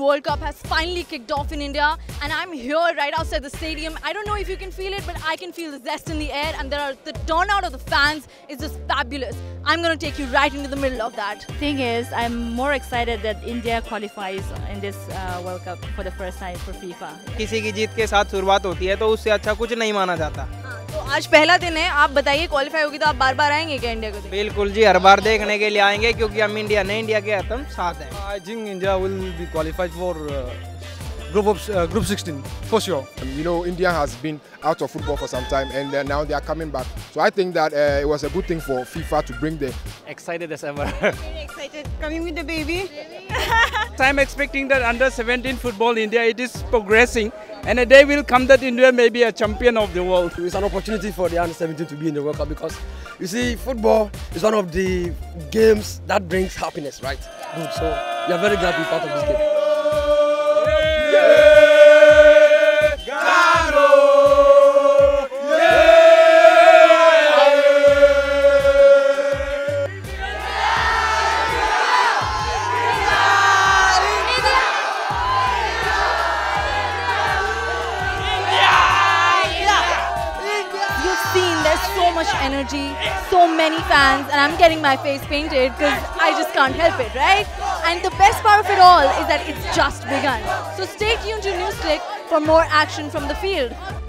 World Cup has finally kicked off in India, and I'm here right outside the stadium. I don't know if you can feel it, but I can feel the zest in the air, and the turnout of the fans is just fabulous. I'm going to take you right into the middle of that. Thing is, I'm more excited that India qualifies in this World Cup for the first time for FIFA. किसी की जीत के साथ शुरुआत होती है, तो उससे अच्छा कुछ नहीं माना जाता. तो आज पहला दिन है. आप बताइए, क्वालिफाई होगी तो आप बार-बार आएंगे क्या इंडिया को? बिल्कुल जी, हर बार देखने के लिए आएंगे क्योंकि हम इंडिया ने इंडिया के आतम साथ हैं. I think India will be qualified for Group 16 for sure. You know, India has been out of football for some time, and now they are coming back. So I think that it was a good thing for FIFA to bring them. Excited as ever. Very excited. Coming with the baby. I'm expecting that under-17 football in India, it is progressing, and a day will come that India may be a champion of the world. It's an opportunity for the under-17 to be in the World Cup because you see, football is one of the games that brings happiness, right? Good. So we are very glad to be part of this game. So much energy, so many fans, and I'm getting my face painted because I just can't help it, right? And the best part of it all is that it's just begun. So stay tuned to NewsClick for more action from the field.